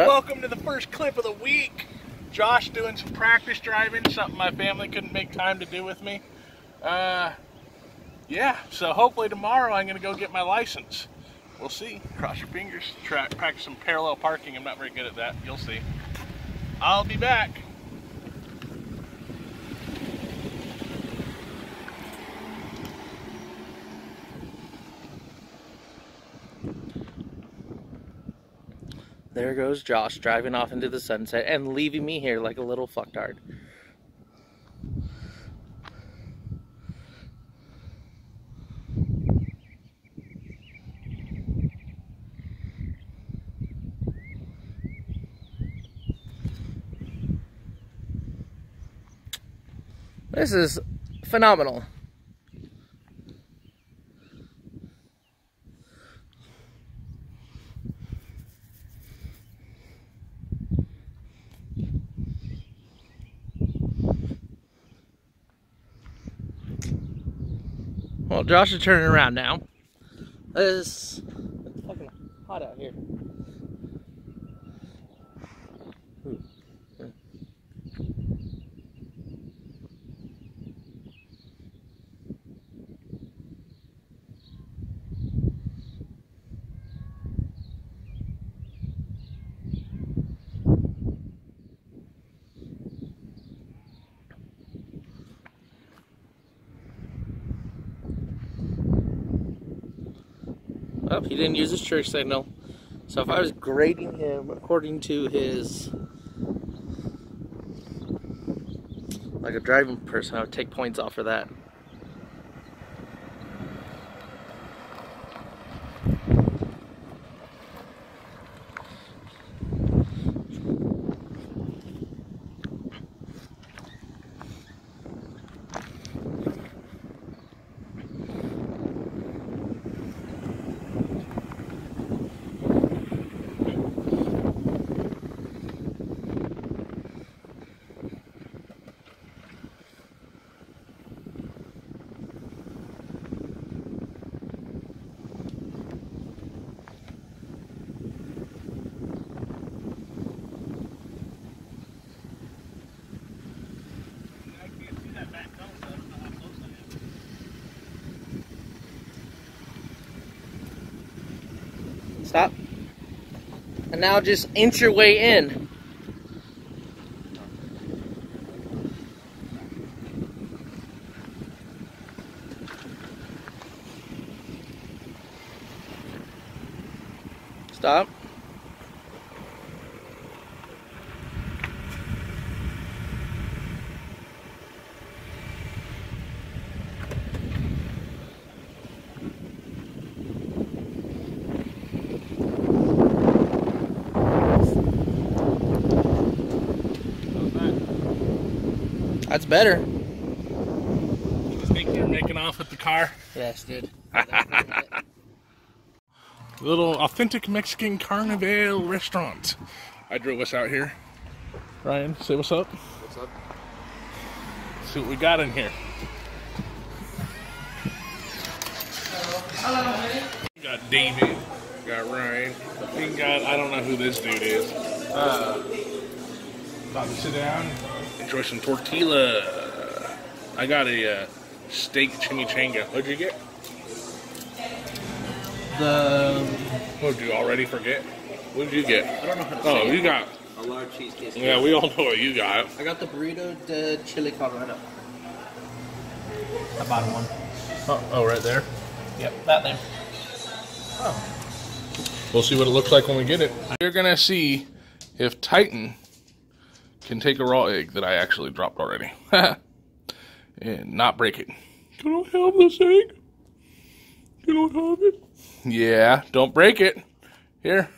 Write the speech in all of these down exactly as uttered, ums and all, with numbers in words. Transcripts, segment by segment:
What's up? Welcome to the first clip of the week. Josh doing some practice driving, something my family couldn't make time to do with me. Uh, yeah, so hopefully tomorrow I'm gonna go get my license. We'll see. Cross your fingers. Try practice some parallel parking. I'm not very good at that. You'll see. I'll be back. There goes Josh driving off into the sunset and leaving me here like a little fucktard. This is phenomenal. Well, Josh is turning around now. It's, it's fucking hot out here. Oh, he didn't use his church signal. So if I was grading him according to his, like a driving person, I would take points off for that. Stop. And now just inch your way in. Stop. That's better. You think you're making off with the car? Yes, dude. Little authentic Mexican carnival restaurant. I drove us out here. Ryan, say what's up. What's up? Let's see what we got in here. Hello. Hello, we got David. We got Ryan. We got, I don't know who this dude is. Uh, about to sit down. Enjoy some tortilla. I got a uh, steak chimichanga. What'd you get? The... What did you already forget? What did you get? I don't know how to oh, say Oh, you it. got... A large cheese quesadilla. Yeah, we all know what you got. I got the burrito de chili colorado. I bought one. Oh, oh, right there? Yep, that there. Oh. We'll see what it looks like when we get it. You're gonna see if Titan can take a raw egg that I actually dropped already and not break it. Can I have this egg? Can I have it? Yeah, don't break it. Here.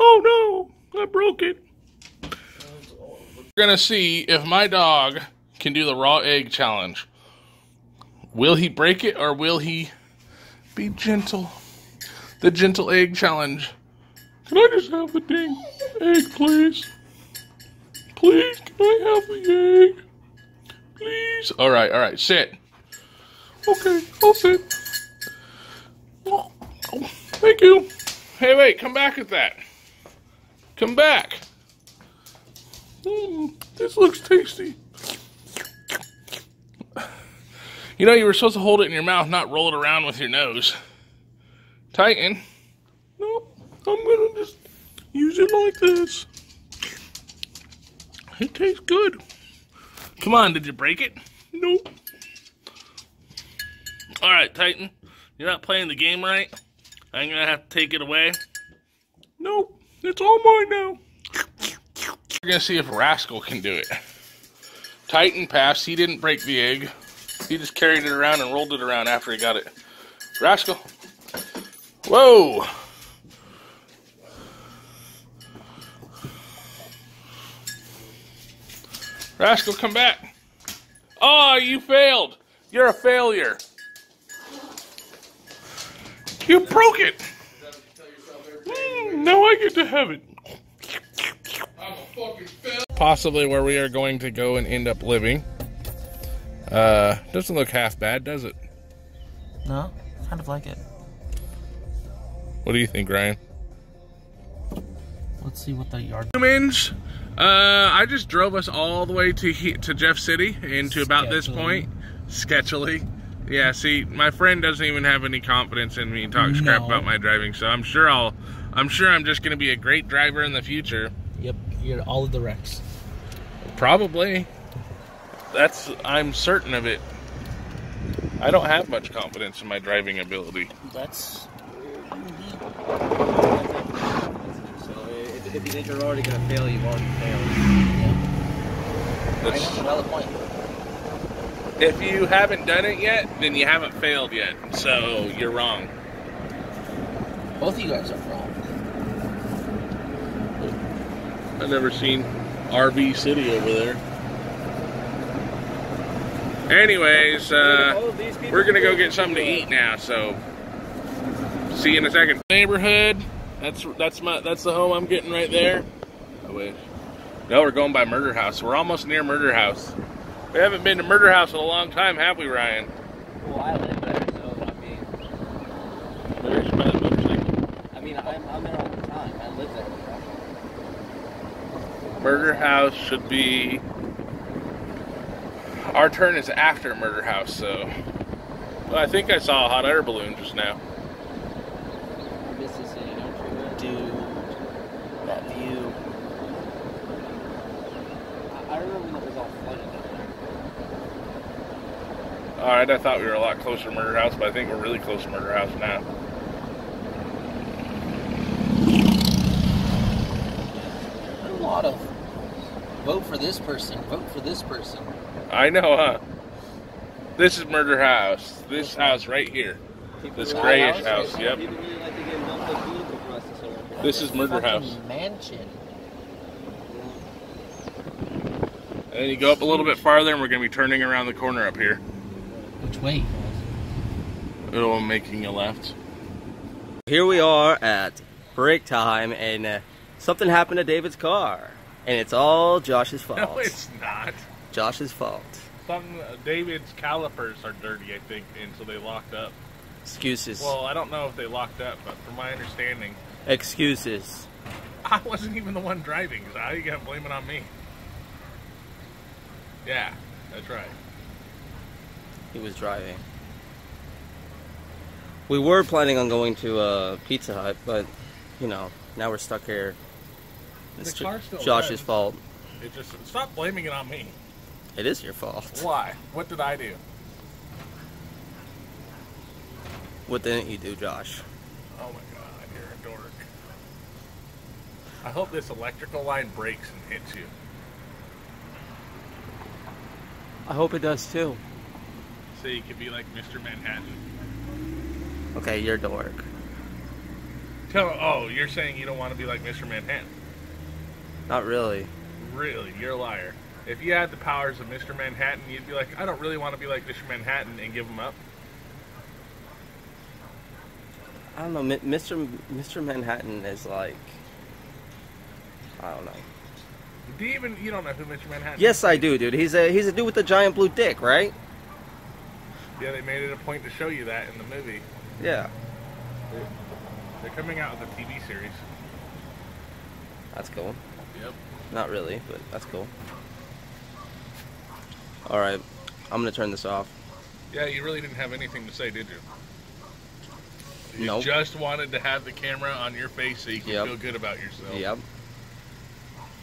Oh no, I broke it. We're gonna see if my dog can do the raw egg challenge. Will he break it or will he be gentle? The gentle egg challenge. Can I just have the dang egg, please? Please, can I have the egg? Please. All right, all right, sit. Okay, I'll sit. Oh, oh, thank you. Hey, wait, come back at that. Come back. Mm, this looks tasty. You know, you were supposed to hold it in your mouth, not roll it around with your nose. Titan. Nope, I'm gonna just use it like this. It tastes good. Come on, did you break it? Nope. Alright, Titan, you're not playing the game right. I'm gonna have to take it away. Nope, it's all mine now. We're gonna see if Rascal can do it. Titan passed, he didn't break the egg. He just carried it around and rolled it around after he got it. Rascal. Whoa. Rascal, come back. Oh, you failed. You're a failure. You broke it. Mm, now I get to have it. Possibly where we are going to go and end up living. Uh, doesn't look half bad, does it? No, kind of like it. What do you think, Ryan? Let's see what the yard... Humans, uh, I just drove us all the way to he to Jeff City and to about this point. Sketchily. Yeah, see, my friend doesn't even have any confidence in me and talks no. crap about my driving, so I'm sure I'll... I'm sure I'm just going to be a great driver in the future. Yep, you're all of the wrecks. Probably. That's, I'm certain of it. I don't have much confidence in my driving ability. That's... So if, if you think you're already going to fail, you've already failed. Yeah. That's another point. If you haven't done it yet, then you haven't failed yet. So you're wrong. Both of you guys are wrong. I've never seen R V City over there. Anyways, uh, we're going to go get something to eat now, so see you in a second. Neighborhood, that's that's my that's the home I'm getting right there. I wish. No, we're going by Murder House. We're almost near Murder House. We haven't been to Murder House in a long time, have we, Ryan? Well, I live there, so, I mean... There's by the motorcycle. I mean, I'm, I'm there all the time. I live there. Murder House should be... Our turn is after Murder House, so... Well, I think I saw a hot air balloon just now. I miss the city, don't you? Dude, that view. I remember when it was all flooded down there. Alright, I thought we were a lot closer to Murder House, but I think we're really close to Murder House now. There's a lot of... Vote for this person, vote for this person. I know, huh? This is Murder House. This house right here. This grayish house, yep. This is Murder House. Mansion. And then you go up a little bit farther and we're going to be turning around the corner up here. Which way? Oh, I'm making a left. Here we are at break time and uh, something happened to David's car. And it's all Josh's fault. No, it's not. Josh's fault. Some uh, David's calipers are dirty, I think, and so they locked up. Excuses. Well, I don't know if they locked up, but from my understanding... Excuses. I wasn't even the one driving, so how you got to blame it on me? Yeah, that's right. He was driving. We were planning on going to uh, Pizza Hut, but, you know, now we're stuck here. It's Josh's runs. fault. It just, stop blaming it on me. It is your fault. Why? What did I do? What didn't you do, Josh? Oh my god, you're a dork. I hope this electrical line breaks and hits you. I hope it does too. So you could be like Mister Manhattan. Okay, you're a dork. Tell, oh, you're saying you don't want to be like Mister Manhattan? Not really. Really? You're a liar. If you had the powers of Mister Manhattan, you'd be like, I don't really want to be like Mister Manhattan, and give him up. I don't know. Mister Mister Manhattan is like, I don't know. Do you even, you don't know who Mister Manhattan is? Yes, I do, dude. He's a he's a dude with a giant blue dick, right? Yeah, they made it a point to show you that in the movie. Yeah. They're, they're coming out with a T V series. That's cool. Yep. Not really, but that's cool. All right, I'm gonna turn this off. Yeah, you really didn't have anything to say, did you? You nope. just wanted to have the camera on your face so you could yep. feel good about yourself. Yep.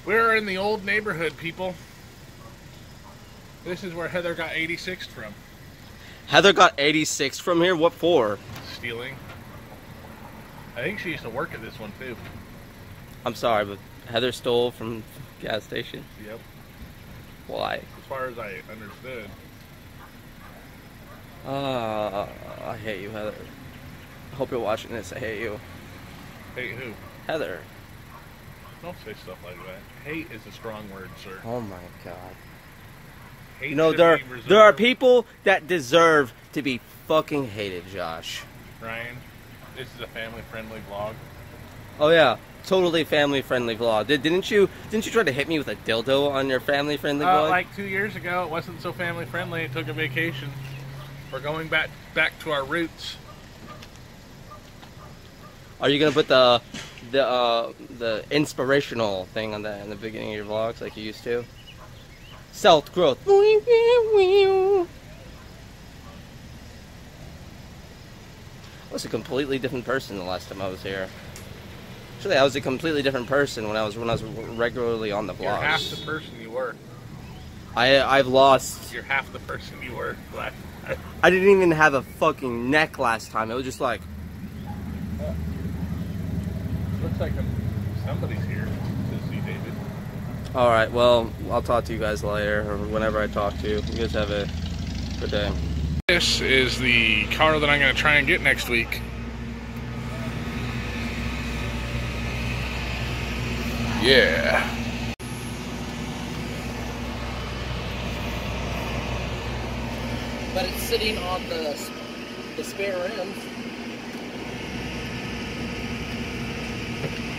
We're in the old neighborhood, people. This is where Heather got eighty-sixed from. Heather got eighty-sixed from here? What for? Stealing. I think she used to work at this one, too. I'm sorry, but Heather stole from the gas station? Yep. Why? As far as I understood. Uh, I hate you, Heather. I hope you're watching this. I hate you. Hate who? Heather. Don't say stuff like that. Hate is a strong word, sir. Oh my God. Hate you know, there, there are people that deserve to be fucking hated, Josh. Ryan, this is a family-friendly vlog. Oh yeah, totally family-friendly vlog. Did, didn't you Didn't you try to hit me with a dildo on your family-friendly uh, vlog? Like two years ago, it wasn't so family-friendly. It took a vacation. We're going back back to our roots. Are you gonna put the the uh, the inspirational thing on that in the beginning of your vlogs like you used to? Self growth. I was a completely different person the last time I was here. Actually, I was a completely different person when I was when I was regularly on the vlogs. You're half the person you were. I I've lost. You're half the person you were last. I didn't even have a fucking neck last time. It was just like... Uh, looks like I'm, somebody's here to see David. Alright, well, I'll talk to you guys later, or whenever I talk to you. You guys have a good day. This is the car that I'm going to try and get next week. Yeah. But it's sitting on the, the spare rims.